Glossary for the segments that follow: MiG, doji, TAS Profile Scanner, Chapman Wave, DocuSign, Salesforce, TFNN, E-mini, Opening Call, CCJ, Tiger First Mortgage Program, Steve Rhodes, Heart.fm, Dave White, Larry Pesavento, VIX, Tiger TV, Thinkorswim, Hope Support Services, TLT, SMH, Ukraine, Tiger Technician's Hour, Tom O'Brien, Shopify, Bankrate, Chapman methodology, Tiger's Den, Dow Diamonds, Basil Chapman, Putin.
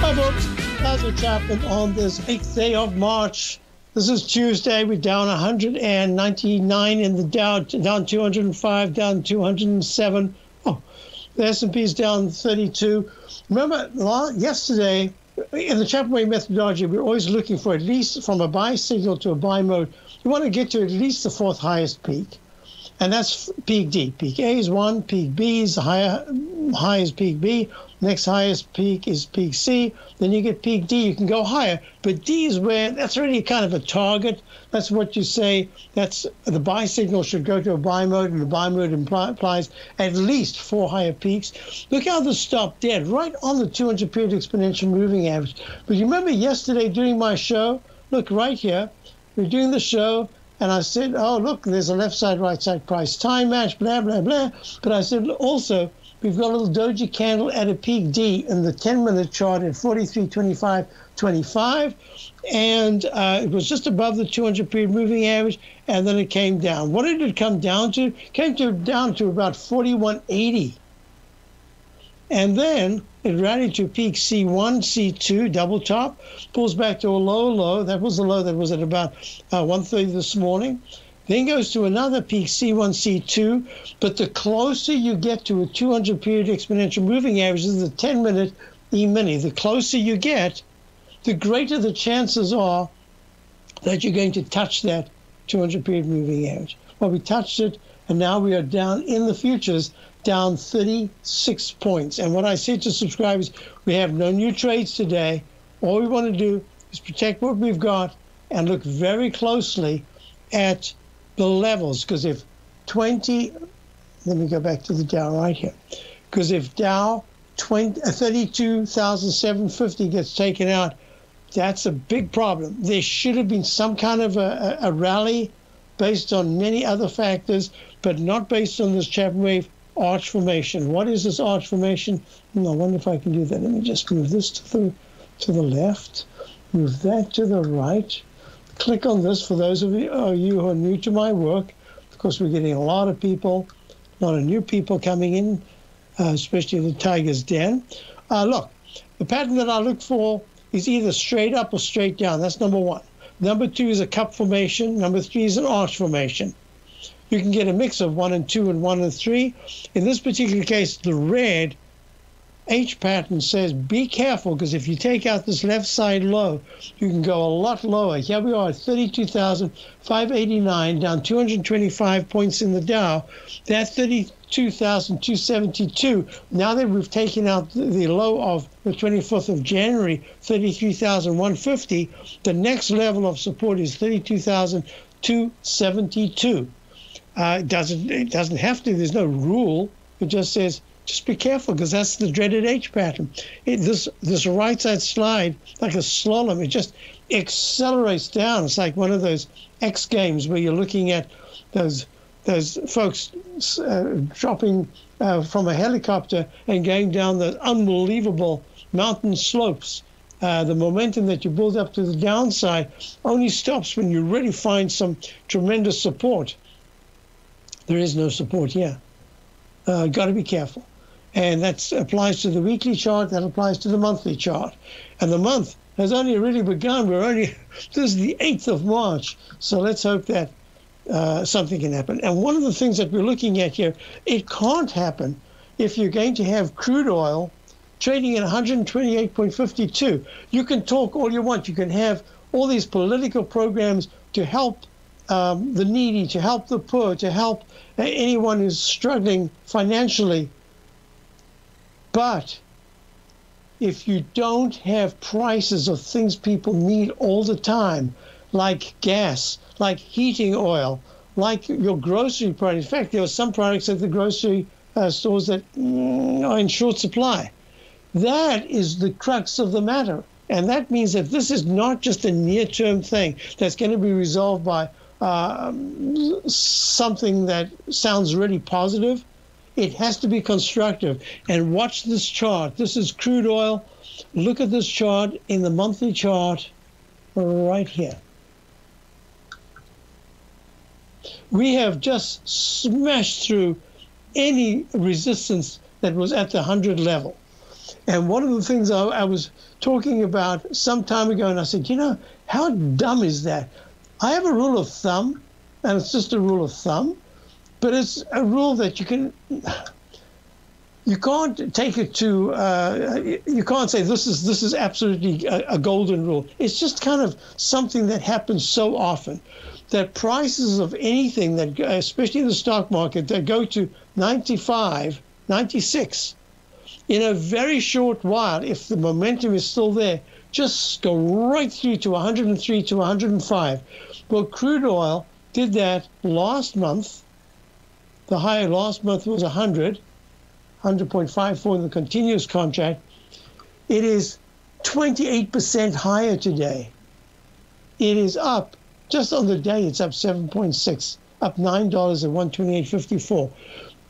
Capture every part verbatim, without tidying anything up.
Hi folks, Basil Chapman on this eighth day of March. This is Tuesday. We're down one hundred ninety-nine in the Dow, down two hundred five, down two hundred seven. Oh, the S and P is down thirty-two. Remember, yesterday, in the Chapman Wave methodology, we're always looking for at least from a buy signal to a buy mode. You want to get to at least the fourth highest peak, and that's peak D. Peak A is one, peak B is the higher, high is peak B, next highest peak is peak C, then you get peak D, you can go higher. But D is where, that's really kind of a target. That's what you say, that's the buy signal should go to a buy mode, and the buy mode impl- implies at least four higher peaks. Look how this stopped dead, right on the two hundred period exponential moving average. But you remember yesterday doing my show, look right here, we're doing the show, and I said, oh, look, there's a left side, right side price time match, blah, blah, blah. But I said, also, we've got a little doji candle at a peak D in the ten-minute chart at forty-three twenty-five twenty-five. And uh, it was just above the two hundred-period moving average, and then it came down. What did it come down to? It came to, down to about forty-one eighty. And then it rallied to peak C one, C two, double top, pulls back to a low low. That was the low that was at about uh, one thirty this morning. Then goes to another peak, C one, C two. But the closer you get to a two hundred-period exponential moving average, this is the ten-minute E-mini. The closer you get, the greater the chances are that you're going to touch that two hundred-period moving average. Well, we touched it, and now we are down in the futures, down thirty-six points. And what I say to subscribers, we have no new trades today. All we want to do is protect what we've got and look very closely at the levels. Because if twenty, let me go back to the Dow right here. Because if Dow thirty-two thousand seven hundred fifty gets taken out, that's a big problem. There should have been some kind of a, a rally based on many other factors, but not based on this Chapman Wave arch formation. What is this arch formation? No, I wonder if I can do that. Let me just move this to the to the left, move that to the right. Click on this for those of you, uh, you who are new to my work. Of course, we're getting a lot of people, a lot of new people coming in, uh, especially the Tiger's Den. Uh, look, the pattern that I look for is either straight up or straight down. That's number one. Number two is a cup formation. Number three is an arch formation. You can get a mix of one and two and one and three. In this particular case, the red H pattern says be careful, because if you take out this left side low, you can go a lot lower. Here we are at thirty-two thousand five hundred eighty-nine, down two hundred twenty-five points in the Dow. That's thirty-two thousand two hundred seventy-two. Now that we've taken out the low of the twenty-fourth of January, thirty-three thousand one hundred fifty, the next level of support is thirty-two thousand two hundred seventy-two. Uh, it doesn't, it doesn't have to. There's no rule. It just says just be careful, because that's the dreaded H pattern. It, this this right side slide, like a slalom, it just accelerates down. It's like one of those X games where you're looking at those those folks uh, dropping uh, from a helicopter and going down the unbelievable mountain slopes. Uh, the momentum that you build up to the downside only stops when you really find some tremendous support. There is no support here. Uh, got to be careful. And that applies to the weekly chart. That applies to the monthly chart. And the month has only really begun. We're only, this is the eighth of March. So let's hope that uh, something can happen. And one of the things that we're looking at here, it can't happen if you're going to have crude oil trading at one hundred twenty-eight fifty-two. You can talk all you want. You can have all these political programs to help Um, the needy, to help the poor, to help anyone who's struggling financially. But if you don't have prices of things people need all the time, like gas, like heating oil, like your grocery product. In fact, there are some products at the grocery uh, stores that mm, are in short supply. That is the crux of the matter. And that means that this is not just a near-term thing that's going to be resolved by uh, something that sounds really positive. It has to be constructive. And watch this chart. This is crude oil. Look at this chart in the monthly chart right here. We have just smashed through any resistance that was at the one hundred level. And one of the things I, I was talking about some time ago, and I said, you know, how dumb is that? I have a rule of thumb, and it's just a rule of thumb, but it's a rule that you can, you can't take it to, uh, you can't say this is, this is absolutely a, a golden rule. It's just kind of something that happens so often, that prices of anything, that, especially in the stock market, that go to ninety-five, ninety-six, in a very short while, if the momentum is still there, just go right through to one hundred three to one hundred five. Well, crude oil did that last month. The high last month was one hundred, one hundred point five four in the continuous contract. It is twenty-eight percent higher today. It is up. Just on the day, it's up seven point six, up nine dollars at one twenty-eight fifty-four.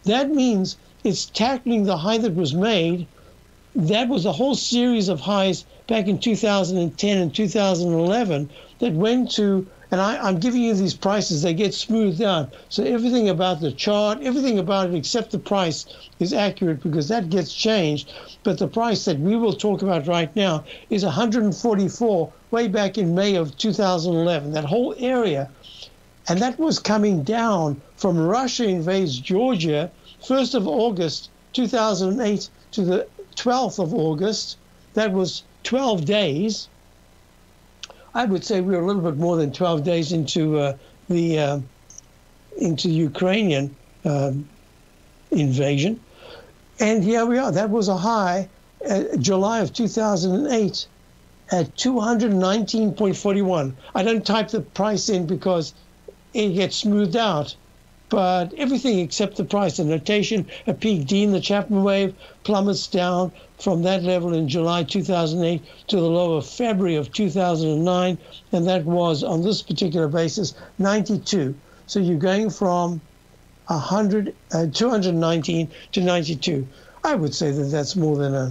That means it's tackling the high that was made. That was a whole series of highs back in two thousand ten and two thousand eleven that went to, and I, I'm giving you these prices, they get smoothed out. So everything about the chart, everything about it except the price is accurate because that gets changed. But the price that we will talk about right now is one hundred forty-four way back in May of two thousand eleven, that whole area. And that was coming down from Russia invades Georgia, first of August two thousand eight to the twelfth of August. That was twelve days. I would say we were a little bit more than twelve days into uh, the uh, into Ukrainian um, invasion. And here we are. That was a high uh, July of two thousand eight at two nineteen forty-one. I don't type the price in because it gets smoothed out. But everything except the price and notation, a peak D in the Chapman wave, plummets down from that level in July two thousand eight to the low of February of two thousand nine, and that was, on this particular basis, ninety-two. So you're going from one hundred, uh, two nineteen to ninety-two. I would say that that's more than a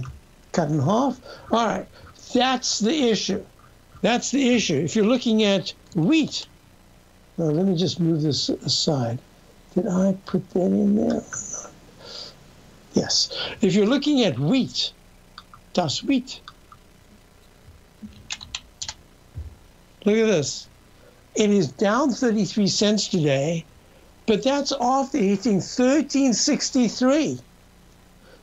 cut in half. All right, that's the issue. That's the issue. If you're looking at wheat, now let me just move this aside. Did I put that in there? Yes. If you're looking at wheat, T A S wheat, look at this. It is down thirty-three cents today, but that's after hitting thirteen sixty-three.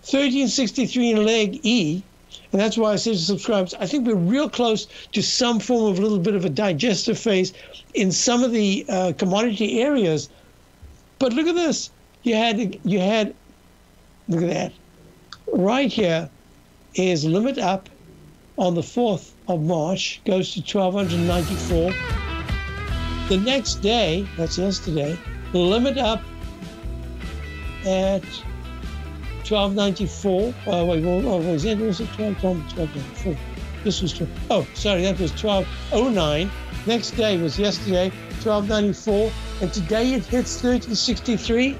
thirteen sixty-three in leg E, and that's why I said to subscribers, I think we're real close to some form of little bit of a digestive phase in some of the uh, commodity areas. But look at this. You had, you had, look at that. Right here is limit up on the fourth of March, goes to twelve ninety-four. The next day, that's yesterday, limit up at twelve ninety-four. Oh, wait, what was it? Was it twelve ninety-four? This was twelve. Oh, sorry, that was twelve oh nine. Next day was yesterday. twelve ninety-four, and today it hits thirteen sixty-three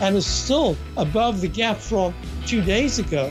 and is still above the gap from two days ago.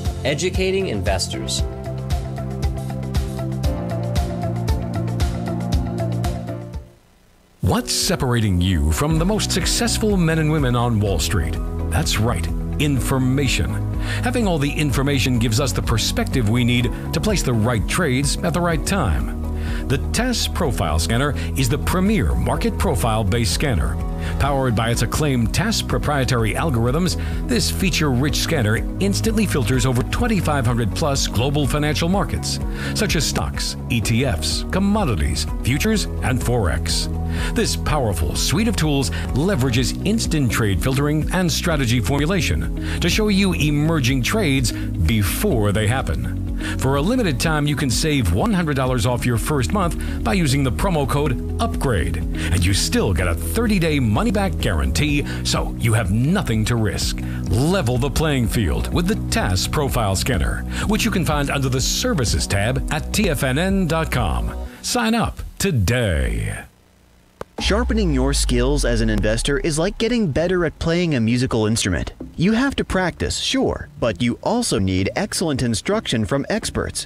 educating investors. What's separating you from the most successful men and women on Wall Street? That's right, information. Having all the information gives us the perspective we need to place the right trades at the right time. The T A S Profile Scanner is the premier market profile-based scanner. Powered by its acclaimed T A S proprietary algorithms, this feature-rich scanner instantly filters over twenty-five hundred plus global financial markets, such as stocks, E T Fs, commodities, futures, and Forex. This powerful suite of tools leverages instant trade filtering and strategy formulation to show you emerging trades before they happen. For a limited time, you can save one hundred dollars off your first month by using the promo code UPGRADE, and you still get a thirty day money-back guarantee, so you have nothing to risk. Level the playing field with the T A S Profile Scanner, which you can find under the Services tab at T F N N dot com. Sign up today. Sharpening your skills as an investor is like getting better at playing a musical instrument. You have to practice, sure, but you also need excellent instruction from experts.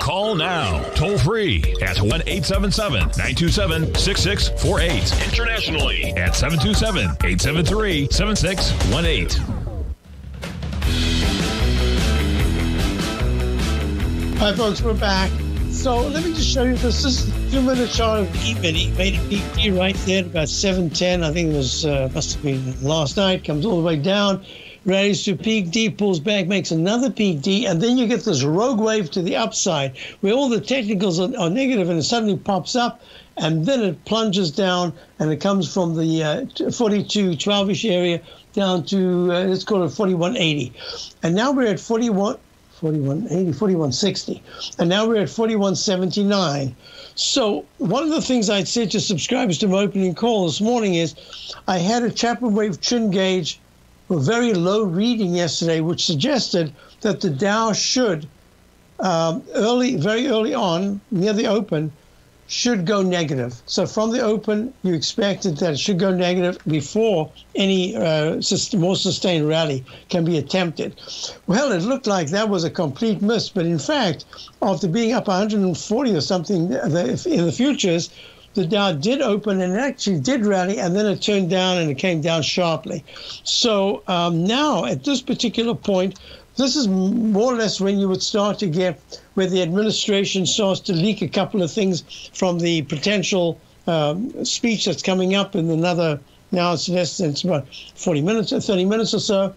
Call now, toll free at one eight seven seven, nine two seven, six six four eight. Internationally at seven two seven, eight seven three, seven six one eight. Hi folks, we're back. So let me just show you this. This is a two-minute chart of E-mini. Made a peak here right there at about seven ten. I think it was uh, must have been last night. Comes all the way down. Rallies to peak D, pulls back, makes another peak D, and then you get this rogue wave to the upside where all the technicals are, are negative, and it suddenly pops up, and then it plunges down, and it comes from the uh, forty-two twelve-ish area down to, uh, let's call it forty-one eighty. And now we're at forty-one eighty, forty-one sixty. And now we're at forty-one seventy-nine. So one of the things I'd said to subscribers to my opening call this morning is I had a Chapman Wave trend gauge with very low reading yesterday, which suggested that the Dow should, um, early, very early on, near the open, should go negative. So from the open, you expected that it should go negative before any uh, more sustained rally can be attempted. Well, it looked like that was a complete miss, but in fact, after being up one hundred forty or something in the futures, the Dow did open and it actually did rally, and then it turned down and it came down sharply. So um, now at this particular point, this is more or less when you would start to get where the administration starts to leak a couple of things from the potential um, speech that's coming up in another, now it's less than, it's about forty minutes, thirty minutes or so,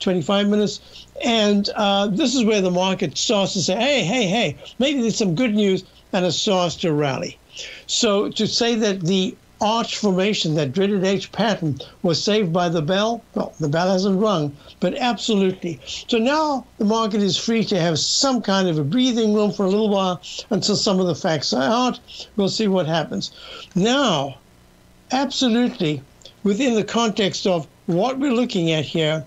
twenty-five minutes. And uh, this is where the market starts to say, hey, hey, hey, maybe there's some good news, and it starts to rally. So to say that the arch formation, that dreaded H pattern, was saved by the bell, well, the bell hasn't rung, but absolutely. So now the market is free to have some kind of a breathing room for a little while until some of the facts are out. We'll see what happens. Now, absolutely, within the context of what we're looking at here,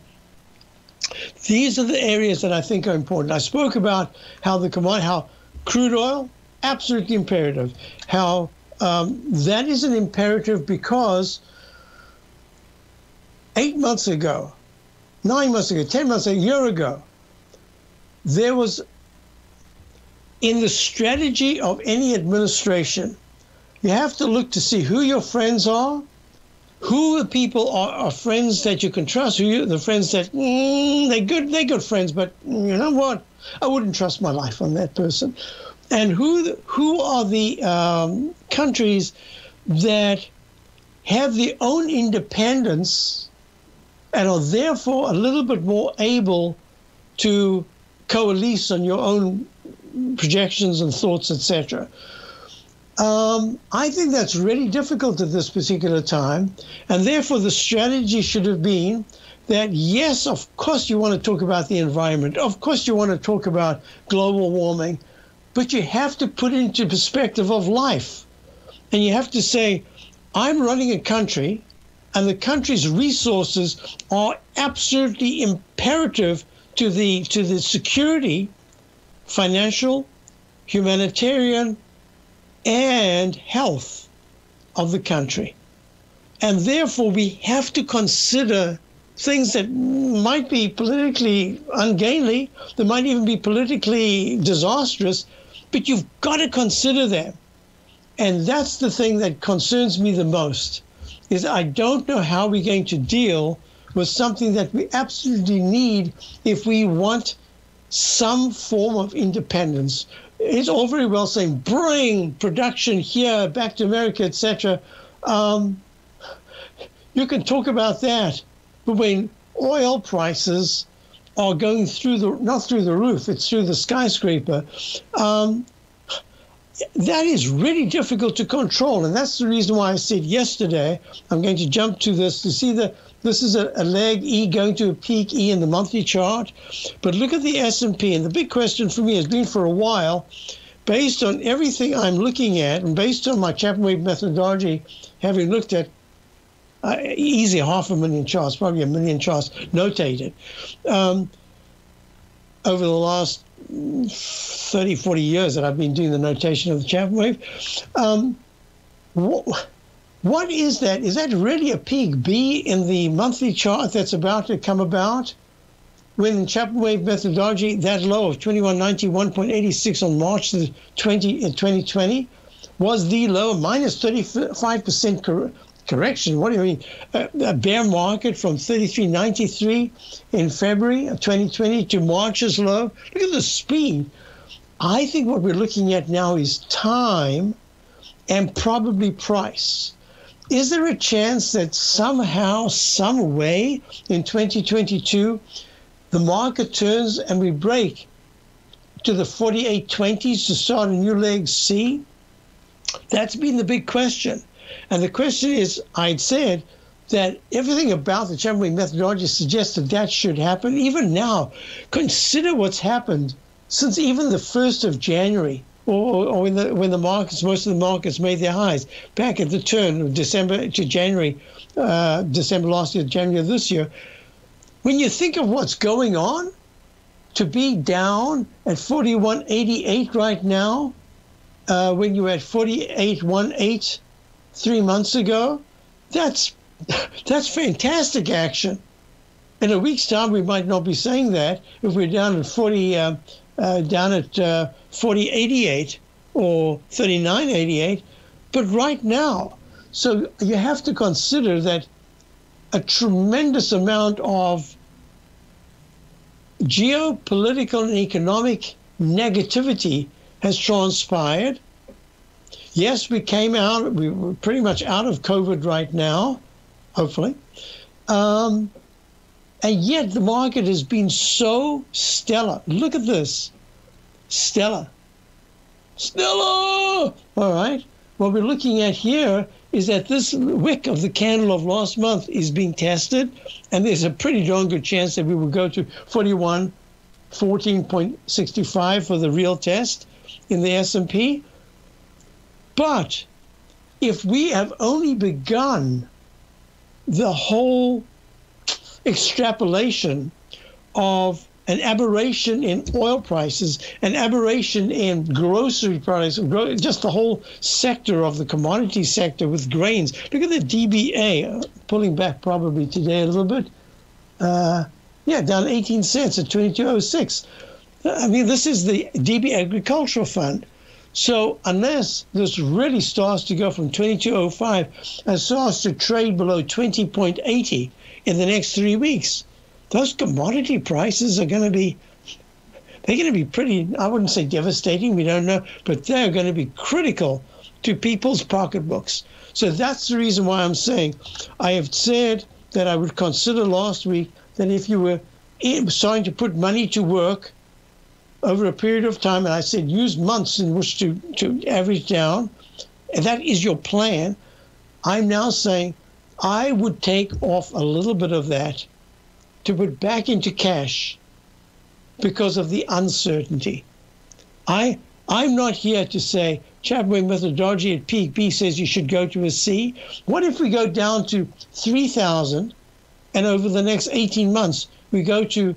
these are the areas that I think are important. I spoke about how the commodity, how crude oil, absolutely imperative. How um, that is an imperative because eight months ago, nine months ago, ten months ago, a year ago, there was, in the strategy of any administration, you have to look to see who your friends are, who the people are, are friends that you can trust, who you, the friends that, mm, they're good, they're good friends, but you know what? I wouldn't trust my life on that person. And who who are the um, countries that have their own independence and are therefore a little bit more able to coalesce on your own projections and thoughts, et cetera. Um, I think that's really difficult at this particular time, and therefore the strategy should have been that, yes, of course you want to talk about the environment, of course you want to talk about global warming, but you have to put into perspective of life. And you have to say, I'm running a country, and the country's resources are absolutely imperative to the, to the security, financial, humanitarian, and health of the country. And therefore, we have to consider things that might be politically ungainly, that might even be politically disastrous, but you've got to consider them. And that's the thing that concerns me the most, is I don't know how we're going to deal with something that we absolutely need if we want some form of independence. It's all very well saying, bring production here, back to America, et cetera. Um, you can talk about that, but when oil prices are going through the, not through the roof, it's through the skyscraper, um, that is really difficult to control. And that's the reason why I said yesterday, I'm going to jump to this, to see that this is a, a leg E going to a peak E in the monthly chart. But look at the S and P. And the big question for me has been for a while, based on everything I'm looking at and based on my Chapman Wave methodology, having looked at uh, easy half a million charts, probably a million charts notated, um, over the last thirty, forty years that I've been doing the notation of the Chapman Wave. Um, what, what is that? Is that really a peak B in the monthly chart that's about to come about? When in Chapman Wave methodology, that low of twenty-one ninety-one point eight six on March the twentieth, twenty twenty was the low, minus thirty-five percent cor correction. What do you mean? A, a bear market from thirty-three ninety-three in February of twenty twenty to March's low. Look at the speed. I think what we're looking at now is time and probably price. Is there a chance that somehow, some way in twenty twenty-two, the market turns and we break to the forty-eight twenties to start a new leg C? That's been the big question. And the question is, I'd said that everything about the Chapman Wave methodology suggests that that should happen. Even now, consider what's happened since even the first of January, or, or when, the, when the markets, most of the markets made their highs, back at the turn of December to January, uh, December last year, January of this year. When you think of what's going on, to be down at forty-one eighty-eight right now, uh, when you were at forty-eight eighteen three months ago, that's, that's fantastic action. In a week's time, we might not be saying that if we're down at forty, uh, uh, down at uh, forty eighty-eight or thirty-nine eighty-eight, but right now. So you have to consider that a tremendous amount of geopolitical and economic negativity has transpired. Yes, we came out, we were pretty much out of COVID right now, hopefully. Um, and yet the market has been so stellar. Look at this. Stellar. Stellar! All right. What we're looking at here is that this wick of the candle of last month is being tested, and there's a pretty darn good chance that we will go to forty-one fourteen point six five for the real test in the S and P. But if we have only begun the whole extrapolation of an aberration in oil prices, an aberration in grocery prices, just the whole sector of the commodity sector with grains. Look at the D B A, pulling back probably today a little bit. Uh, yeah, down eighteen cents at twenty-two oh six. I mean, this is the D B Agricultural Fund. So unless this really starts to go from twenty-two oh five and starts to trade below twenty point eight oh in the next three weeks, those commodity prices are going to be, they're going to be pretty, I wouldn't say devastating, we don't know, but they're going to be critical to people's pocketbooks. So that's the reason why I'm saying, I have said that I would consider last week that if you were starting to put money to work over a period of time, and I said use months in which to, to average down, and that is your plan. I'm now saying I would take off a little bit of that to put back into cash because of the uncertainty. I, I'm not here to say Chapman methodology at peak B says you should go to a C. What if we go down to three thousand and over the next eighteen months we go to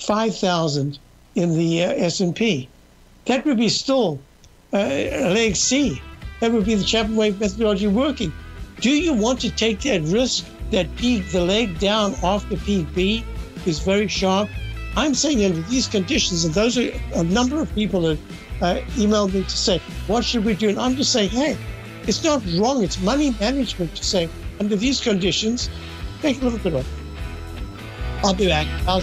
five thousand in the uh, S and P? That would be still uh, leg C. That would be the Chapman Wave methodology working. Do you want to take that risk that peak, the leg down after peak B is very sharp? I'm saying under these conditions, and those are a number of people that uh, emailed me to say, what should we do? And I'm just saying, hey, it's not wrong. It's money management to say, under these conditions, take a little bit off. I'll be back. I'll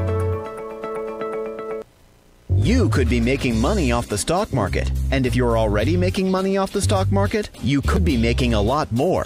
You could be making money off the stock market. And if you're already making money off the stock market, you could be making a lot more.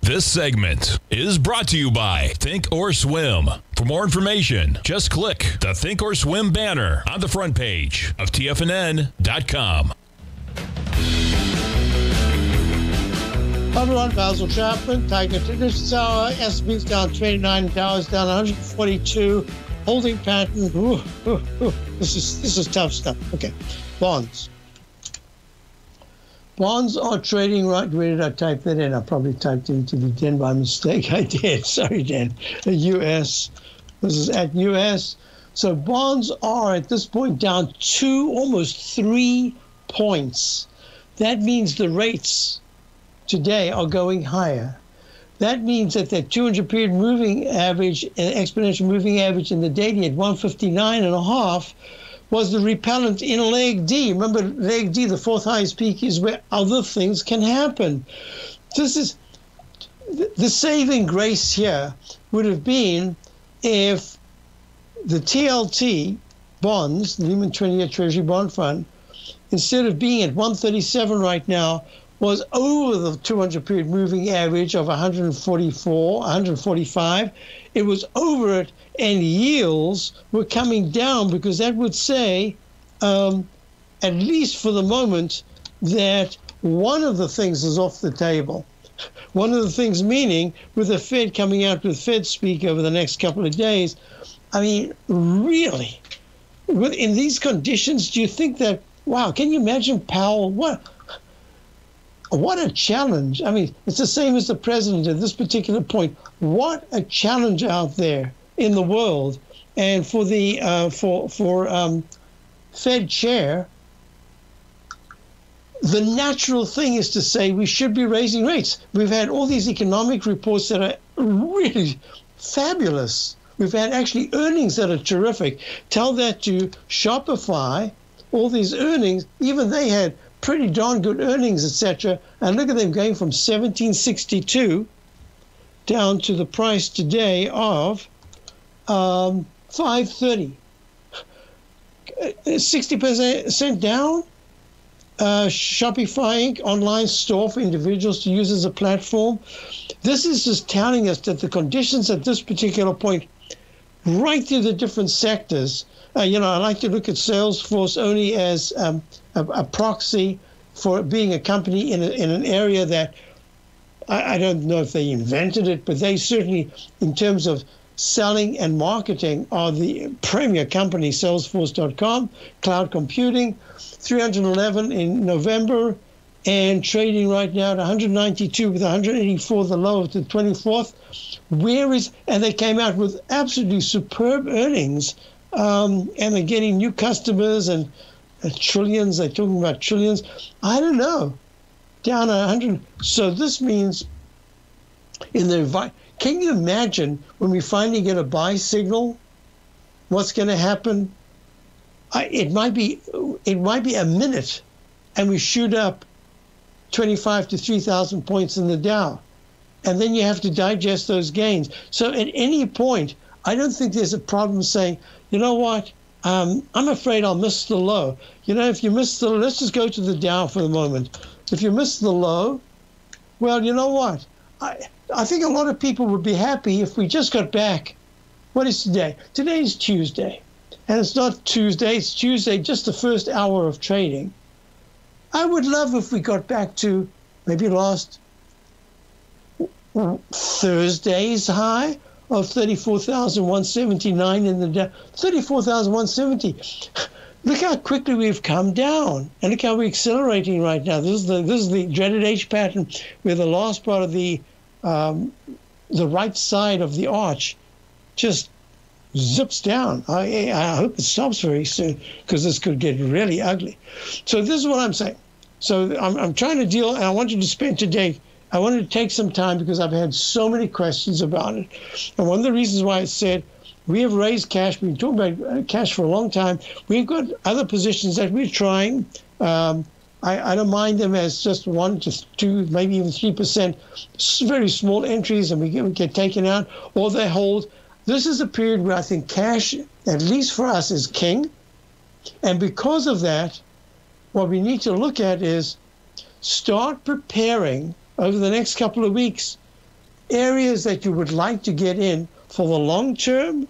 This segment is brought to you by Thinkorswim. For more information, just click the Thinkorswim banner on the front page of T F N N dot com. Everyone, Basil Chapman, Tiger Technician Hour. S and P's down twenty-nine, Dow's down one hundred forty-two. Holding pattern. Ooh, ooh, ooh. This is this is tough stuff. Okay, bonds. Bonds are trading right. Where did I type that in? I probably typed into the den by mistake. I did. Sorry, Dan. The U S. This is at U S. So bonds are at this point down two, almost three points. That means the rates today are going higher. That means that that two hundred period moving average, and exponential moving average in the daily at one fifty-nine and a half. Was the repellent in leg D. Remember, leg D, the fourth highest peak, is where other things can happen. This is the saving grace here would have been if the T L T bonds, the Lehman twenty-year Treasury Bond Fund, instead of being at one thirty-seven right now, was over the two hundred period moving average of one forty-four, one forty-five. It was over it, and yields were coming down, because that would say, um, at least for the moment, that one of the things is off the table. One of the things meaning, with the Fed coming out with Fed speak over the next couple of days, I mean, really, in these conditions, do you think that, wow, can you imagine Powell? What? What a challenge. I mean, it's the same as the president at this particular point. What a challenge out there in the world. And for the uh, for for um, Fed chair, the natural thing is to say we should be raising rates. We've had all these economic reports that are really fabulous. We've had actually earnings that are terrific. Tell that to Shopify, all these earnings, even they had pretty darn good earnings, et cetera. And look at them going from seventeen sixty-two down to the price today of um, five thirty. sixty percent down. Uh, Shopify Incorporated, online store for individuals to use as a platform. This is just telling us that the conditions at this particular point, right through the different sectors, uh, you know, I like to look at Salesforce only as um, a, a proxy for being a company in, a, in an area that, I, I don't know if they invented it, but they certainly, in terms of selling and marketing, are the premier company, Salesforce dot com, cloud computing, three hundred eleven in November, and trading right now at one ninety-two with one eighty-four, the low of the twenty-fourth. Where is, and they came out with absolutely superb earnings, um, and they're getting new customers and uh, trillions, they're talking about trillions. I don't know, down one hundred. So this means in the environment, can you imagine when we finally get a buy signal, what's going to happen? I, it might be it might be a minute, and we shoot up twenty-five to three thousand points in the Dow, and then you have to digest those gains. So at any point, I don't think there's a problem saying, you know what, um, I'm afraid I'll miss the low. You know, if you miss the, let's just go to the Dow for the moment. If you miss the low, well, you know what? I, I think a lot of people would be happy if we just got back. What is today? Today is Tuesday. And it's not Tuesday. It's Tuesday, just the first hour of trading. I would love if we got back to maybe last Thursday's high of thirty-four thousand one seventy-nine in the Dow. thirty-four thousand one seventy. Look how quickly we've come down, and look how we're accelerating right now. This is the this is the dreaded H pattern, where the last part of the um, the right side of the arch just zips down. I I hope it stops very soon, because this could get really ugly. So this is what I'm saying. So I'm I'm trying to deal, and I want you to spend today. I wanted to take some time because I've had so many questions about it, and one of the reasons why I said, we have raised cash. We've been talking about cash for a long time. We've got other positions that we're trying. Um, I, I don't mind them as just one to two, maybe even three percent, very small entries, and we get, we get taken out, or they hold. This is a period where I think cash, at least for us, is king. And because of that, what we need to look at is start preparing over the next couple of weeks areas that you would like to get in for the long term.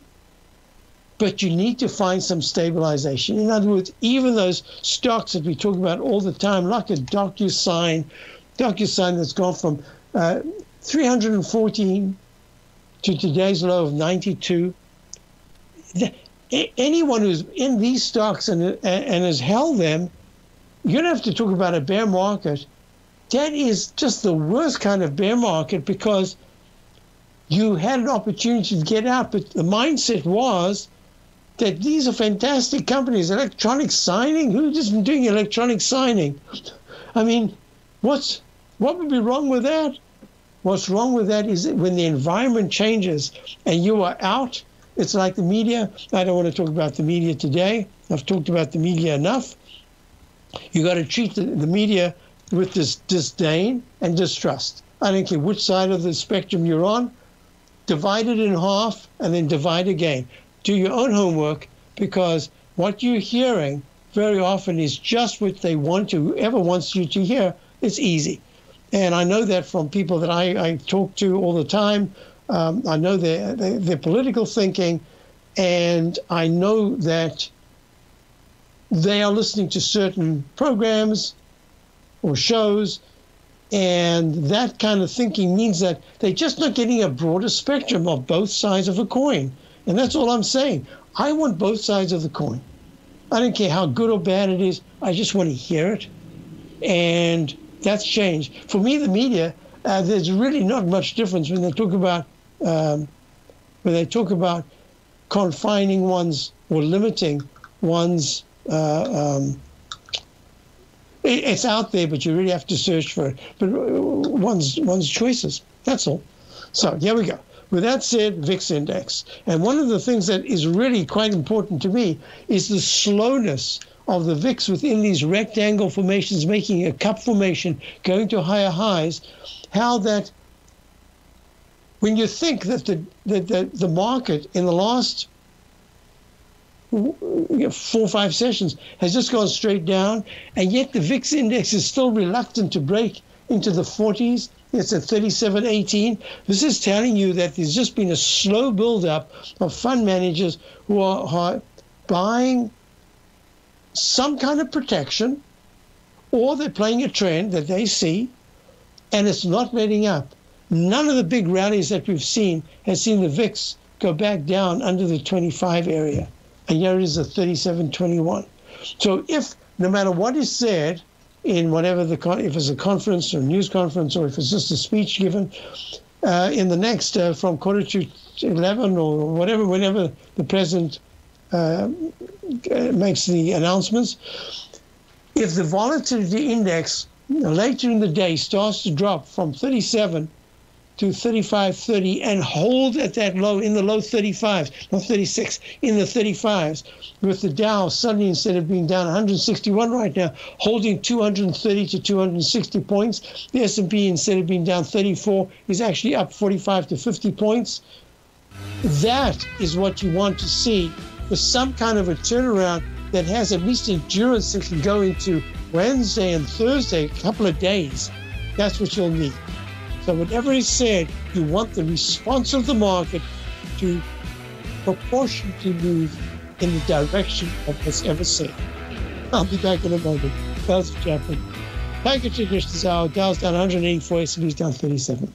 But you need to find some stabilization. In other words, even those stocks that we talk about all the time, like a DocuSign, DocuSign that's gone from uh, three hundred fourteen to today's low of ninety-two. The, a, anyone who's in these stocks and, and, and has held them, you don't have to talk about a bear market. That is just the worst kind of bear market, because you had an opportunity to get out, but the mindset was that these are fantastic companies. Electronic signing? Who isn't doing electronic signing? I mean, what's what would be wrong with that? What's wrong with that is that when the environment changes and you are out, it's like the media. I don't want to talk about the media today. I've talked about the media enough. You got to treat the, the media with this disdain and distrust. I don't care which side of the spectrum you're on, divide it in half and then divide again. Do your own homework, because what you're hearing very often is just what they want to, whoever wants you to hear. It's easy. And I know that from people that I, I talk to all the time. Um, I know their, their, their political thinking, and I know that they are listening to certain programs or shows, and that kind of thinking means that they're just not getting a broader spectrum of both sides of a coin. And that's all I'm saying. I want both sides of the coin. I don't care how good or bad it is. I just want to hear it. And that's changed. For me, the media, uh, there's really not much difference when they talk about um, when they talk about confining one's or limiting one's. Uh, um, it, it's out there, but you really have to search for it. But one's one's choices. That's all. So here we go. With that said, V I X index, and one of the things that is really quite important to me is the slowness of the V I X within these rectangle formations, making a cup formation, going to higher highs, how that when you think that the, that the, the market in the last four, five sessions has just gone straight down, and yet the V I X index is still reluctant to break into the forties. It's at thirty-seven eighteen. This is telling you that there's just been a slow buildup of fund managers who are, are buying some kind of protection, or they're playing a trend that they see, and it's not letting up. None of the big rallies that we've seen has seen the V I X go back down under the twenty-five area, and here it is at thirty-seven twenty-one. So if, no matter what is said in whatever the, con if it's a conference or a news conference, or if it's just a speech given, uh, in the next, uh, from quarter to eleven or whatever, whenever the president Uh, makes the announcements, if the volatility index later in the day starts to drop from thirty-seven to thirty-five thirty and hold at that low, in the low thirty-fives, not thirty-six, in the thirty-fives, with the Dow suddenly, instead of being down one hundred sixty-one right now, holding two hundred thirty to two hundred sixty points, the S and P, instead of being down thirty-four, is actually up forty-five to fifty points. That is what you want to see, with some kind of a turnaround that has at least endurance that can go into Wednesday and Thursday, a couple of days. That's what you'll need. So whatever is said, you want the response of the market to proportionately move in the direction of what's ever said. I'll be back in a moment. Basil Chapman. Tiger Technician Hour. Dow's down one hundred eighty-four, S and P's down thirty-seven.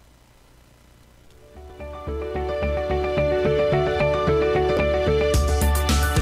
The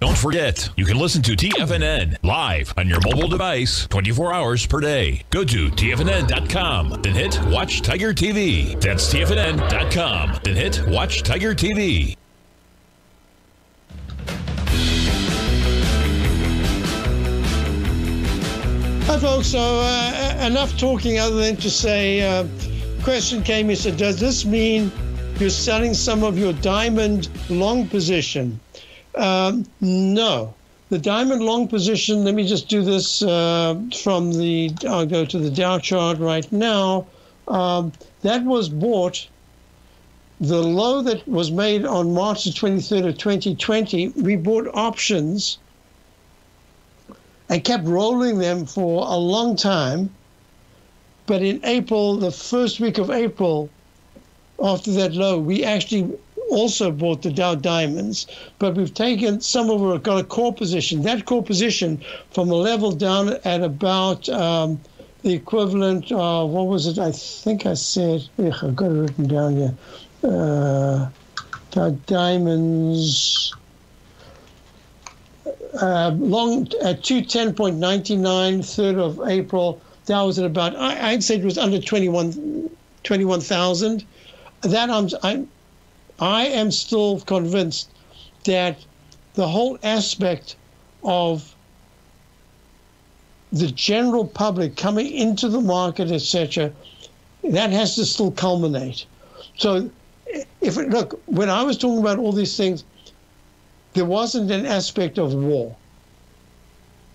Don't forget, you can listen to T F N N live on your mobile device twenty-four hours per day. Go to T F N N dot com, then hit Watch Tiger T V. That's T F N N dot com, then hit Watch Tiger T V. Hi folks, so uh, enough talking other than to say, uh, question came, he said, does this mean you're selling some of your diamond long position? Um, no, the diamond long position, let me just do this uh, from the, I'll go to the Dow chart right now. Um, that was bought, the low that was made on March the twenty-third of twenty twenty, we bought options and kept rolling them for a long time. But in April, the first week of April, after that low, we actually also bought the Dow Diamonds, but we've taken some of it, got a core position. That core position from a level down at about um, the equivalent of, what was it? I think I said, I've got it written down here. Uh, Dow Diamonds. Uh, long at two ten point nine nine, third of April, that was at about, I, I'd say it was under twenty-one thousand. That I'm, I'm, I am still convinced that the whole aspect of the general public coming into the market, et cetera, that has to still culminate. So, if it, look, when I was talking about all these things, there wasn't an aspect of war.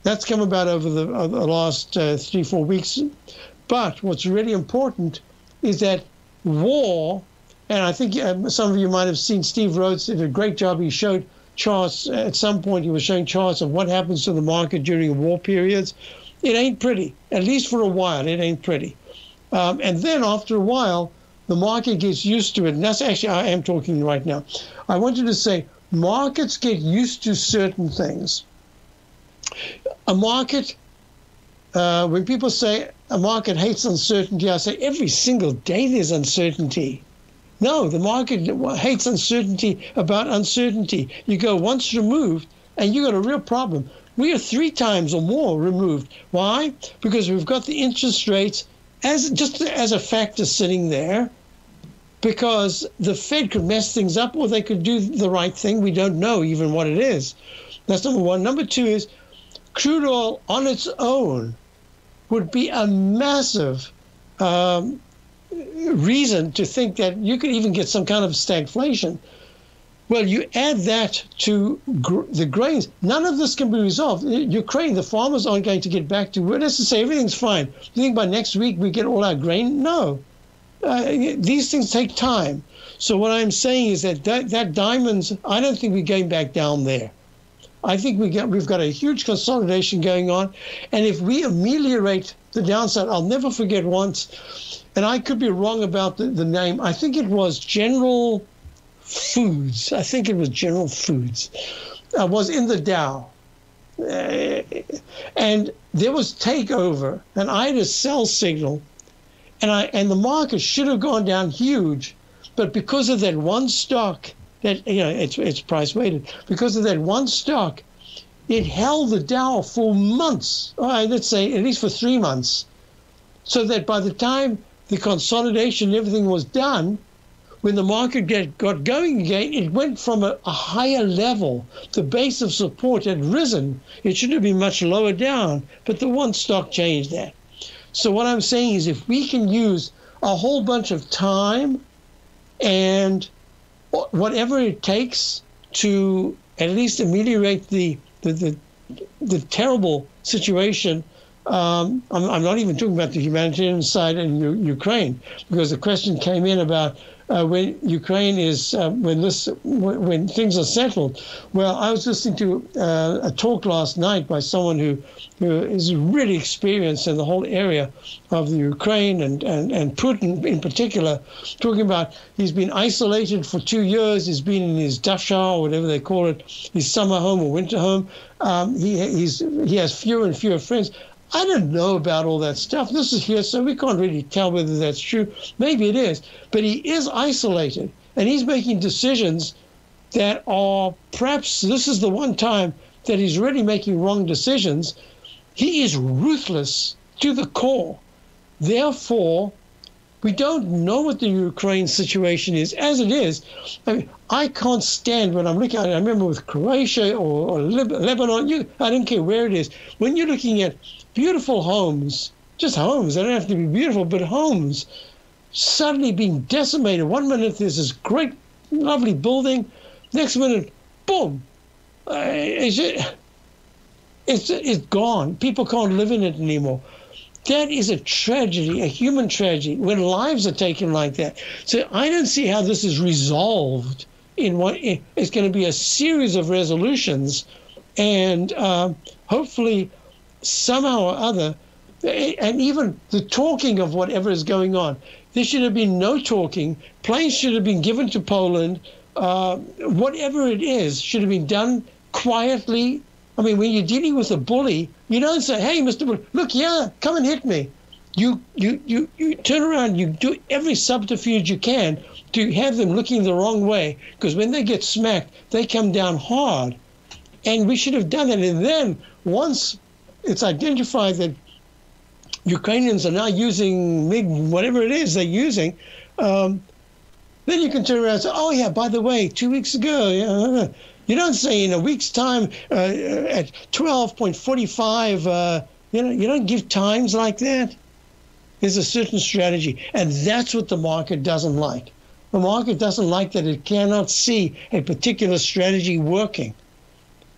That's come about over the, over the last uh, three, four weeks. But what's really important is that war, and I think um, some of you might have seen Steve Rhodes did a great job. He showed charts. At some point, he was showing charts of what happens to the market during war periods. It ain't pretty. At least for a while, it ain't pretty. Um, and then after a while, the market gets used to it. And that's actually, I am talking right now. I wanted to say, markets get used to certain things. A market, uh, when people say a market hates uncertainty, I say every single day there's uncertainty. No, the market hates uncertainty about uncertainty. You go once removed and you got a real problem. We are three times or more removed. Why? Because we've got the interest rates as just as a factor sitting there, because the Fed could mess things up or they could do the right thing. We don't know even what it is. That's number one. Number two is crude oil on its own would be a massive um, reason to think that you could even get some kind of stagflation. Well, you add that to gr the grains. None of this can be resolved. Ukraine, the farmers aren't going to get back to work. Let's just say everything's fine. Do you think by next week we get all our grain? No. Uh, these things take time. So what I'm saying is that, that that diamonds, I don't think we're going back down there. I think we get, we've got a huge consolidation going on. And if we ameliorate the downside, I'll never forget once, and I could be wrong about the, the name. I think it was General Foods. I think it was General Foods. I was in the Dow. Uh, and there was takeover. And I had a sell signal. And, I, and the market should have gone down huge, but because of that one stock, that you know it's it's price weighted. Because of that one stock, it held the Dow for months. All right, let's say at least for three months, so that by the time the consolidation and everything was done, when the market get, got going again, it went from a, a higher level. The base of support had risen. It should have been much lower down, but the one stock changed that. So what I'm saying is, if we can use a whole bunch of time and whatever it takes to at least ameliorate the the, the, the terrible situation. Um, I'm, I'm not even talking about the humanitarian side in U Ukraine, because the question came in about uh, when Ukraine is uh, when this when, when things are settled. Well, I was listening to uh, a talk last night by someone who who is really experienced in the whole area of the Ukraine and and and Putin in particular, talking about he's been isolated for two years. He's been in his dasha or whatever they call it, his summer home or winter home. Um, he he's he has fewer and fewer friends. I don't know about all that stuff. This is here, so we can't really tell whether that's true. Maybe it is. But he is isolated, and he's making decisions that are perhaps this is the one time that he's really making wrong decisions. He is ruthless to the core. Therefore, we don't know what the Ukraine situation is. As it is, I mean, I can't stand when I'm looking at it. I remember with Croatia or, or Lebanon, you, I don't care where it is. When you're looking at beautiful homes, just homes, they don't have to be beautiful, but homes suddenly being decimated. One minute there's this great, lovely building, next minute, boom, uh, it's, it's, it's gone. People can't live in it anymore. That is a tragedy, a human tragedy, when lives are taken like that. So I don't see how this is resolved in what it's going to be a series of resolutions, and um, hopefully somehow or other, and even the talking of whatever is going on. There should have been no talking. Planes should have been given to Poland. Uh, whatever it is should have been done quietly. I mean, when you're dealing with a bully, you don't say, hey, Mister Bully, look, yeah, come and hit me. You, you, you, you turn around, you do every subterfuge you can to have them looking the wrong way, because when they get smacked, they come down hard. And we should have done it. And then once it's identified that Ukrainians are now using MiG, whatever it is they're using, um, then you can turn around and say, oh, yeah, by the way, two weeks ago, yeah. You don't say in a week's time uh, at twelve forty-five, uh, you know, you don't give times like that. There's a certain strategy, and that's what the market doesn't like. The market doesn't like that it cannot see a particular strategy working.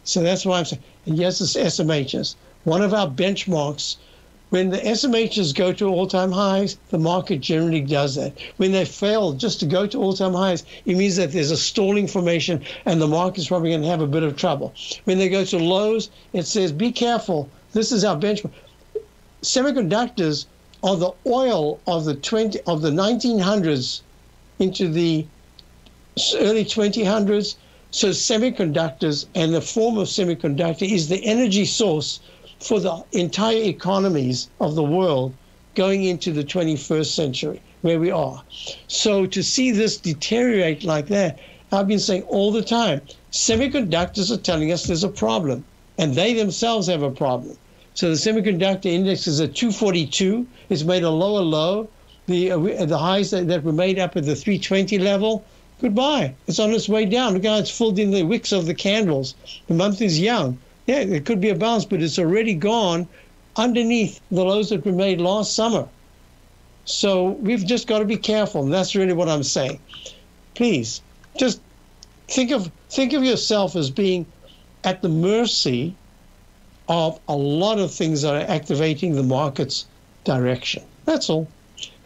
So that's why I'm saying, and yes, it's S M Hs. One of our benchmarks, when the S M Hs go to all-time highs, the market generally does that. When they fail just to go to all-time highs, it means that there's a stalling formation and the market's probably going to have a bit of trouble. When they go to lows, it says, be careful. This is our benchmark. Semiconductors are the oil of the, twenty, of the nineteen hundreds into the early twenty hundreds. So semiconductors and the form of semiconductor is the energy source for the entire economies of the world going into the twenty-first century, where we are. So to see this deteriorate like that, I've been saying all the time, semiconductors are telling us there's a problem, and they themselves have a problem. So the semiconductor index is at two forty-two. It's made a lower low. The, uh, the highs that, that were made up at the three twenty level, goodbye. It's on its way down. Look how it's filled in the wicks of the candles. The month is young. Yeah, it could be a bounce, but it's already gone underneath the lows that were made last summer. So we've just got to be careful, and that's really what I'm saying. Please, just think of, think of yourself as being at the mercy of a lot of things that are activating the market's direction. That's all.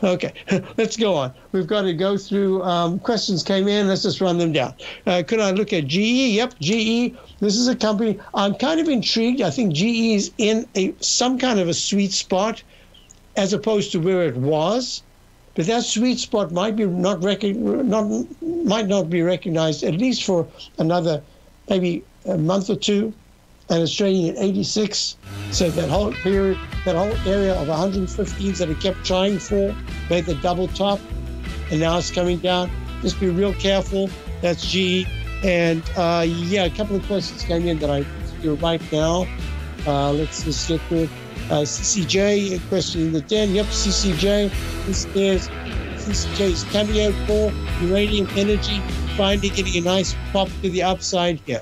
Okay, let's go on. We've got to go through. Um, questions came in. Let's just run them down. Uh, could I look at G E? Yep, G E. This is a company. I'm kind of intrigued. I think G E is in a, some kind of a sweet spot as opposed to where it was. But that sweet spot might, be not, rec not, might not be recognized, at least for another maybe a month or two. And it's trading at eighty-six. So that whole period, that whole area of one fifteens that it kept trying for, made the double top, and now it's coming down. Just be real careful. That's G E. And uh, yeah, a couple of questions came in that I do right now. Uh, let's just get through it. Uh, C C J, a question in the ten. Yep, C C J. This is C C J's coming out for uranium energy, finally getting a nice pop to the upside here.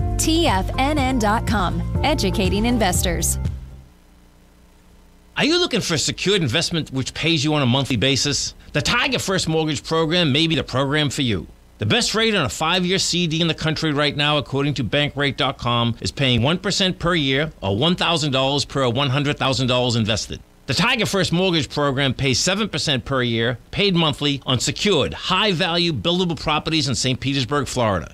T F N N dot com, educating investors. Are you looking for a secured investment which pays you on a monthly basis? The Tiger First Mortgage Program may be the program for you. The best rate on a five year C D in the country right now, according to Bankrate dot com, is paying one percent per year or one thousand dollars per one hundred thousand dollars invested. The Tiger First Mortgage Program pays seven percent per year, paid monthly, on secured, high-value, buildable properties in Saint Petersburg, Florida.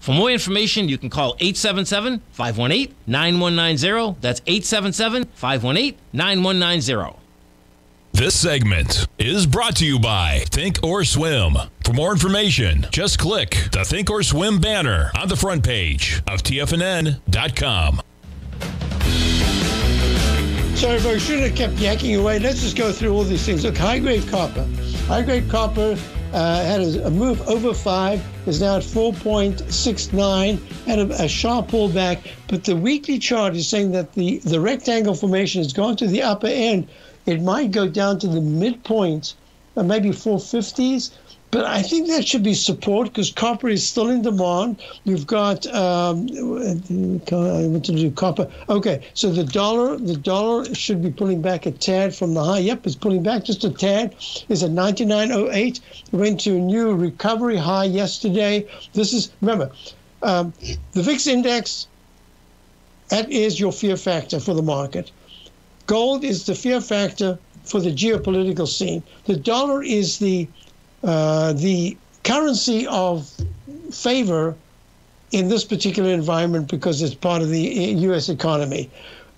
For more information, you can call eight seven seven, five one eight, nine one nine zero. That's eight seven seven, five one eight, nine one nine zero. This segment is brought to you by Think or Swim. For more information, just click the Think or Swim banner on the front page of T F N N dot com. Sorry, if I should have kept yakking away, let's just go through all these things. Look, high-grade copper. High-grade copper Uh, had a, a move over five, is now at four point six nine, had a, a sharp pullback, but the weekly chart is saying that the, the rectangle formation has gone to the upper end. It might go down to the midpoint, or maybe four fifties, but I think that should be support because copper is still in demand. You've got, um, I want to do copper. Okay, so the dollar, the dollar should be pulling back a tad from the high. Yep, it's pulling back just a tad. It's at ninety-nine oh eight. Went to a new recovery high yesterday. This is, remember, um, the V I X index, that is your fear factor for the market. Gold is the fear factor for the geopolitical scene. The dollar is the Uh, the currency of favor in this particular environment because it's part of the U S economy.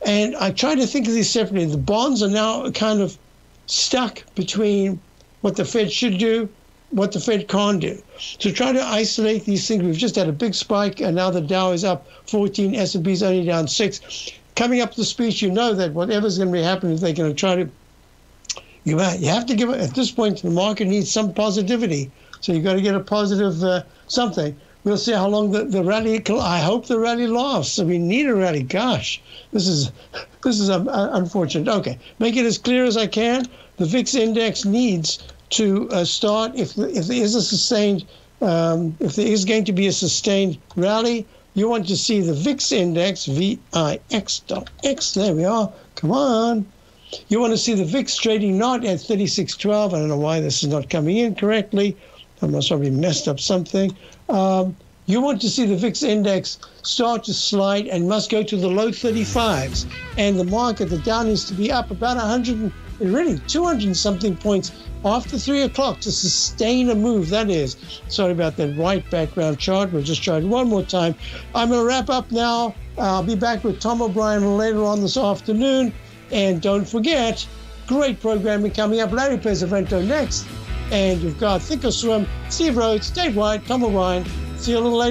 And I try to think of these separately. The bonds are now kind of stuck between what the Fed should do, what the Fed can't do. So try to isolate these things. We've just had a big spike, and now the Dow is up fourteen, S and P's only down six. Coming up the speech, you know that whatever's going to be happening, they're going to try to You have to give it, at this point, the market needs some positivity. So you've got to get a positive uh, something. We'll see how long the, the rally, I hope the rally lasts. We need a rally. Gosh, this is this is um, unfortunate. Okay, make it as clear as I can. The V I X index needs to uh, start, if, if there is a sustained, um, if there is going to be a sustained rally, You want to see the V I X index, V I X dot X, there we are, come on. You want to see the V I X trading not at thirty-six twelve. I don't know why this is not coming in correctly. I must have probably messed up something. Um, you want to see the V I X index start to slide and must go to the low thirty-fives. And the market, the Dow needs to be up about one hundred, really two hundred and something points after three o'clock to sustain a move, that is. Sorry about that white background chart. We'll just try it one more time. I'm going to wrap up now. I'll be back with Tom O'Brien later on this afternoon. And don't forget, great programming coming up. Larry Pesavento next. And you've got Thinkorswim, Steve Rhodes, Dave White, Tom O'Brien. See you a little later.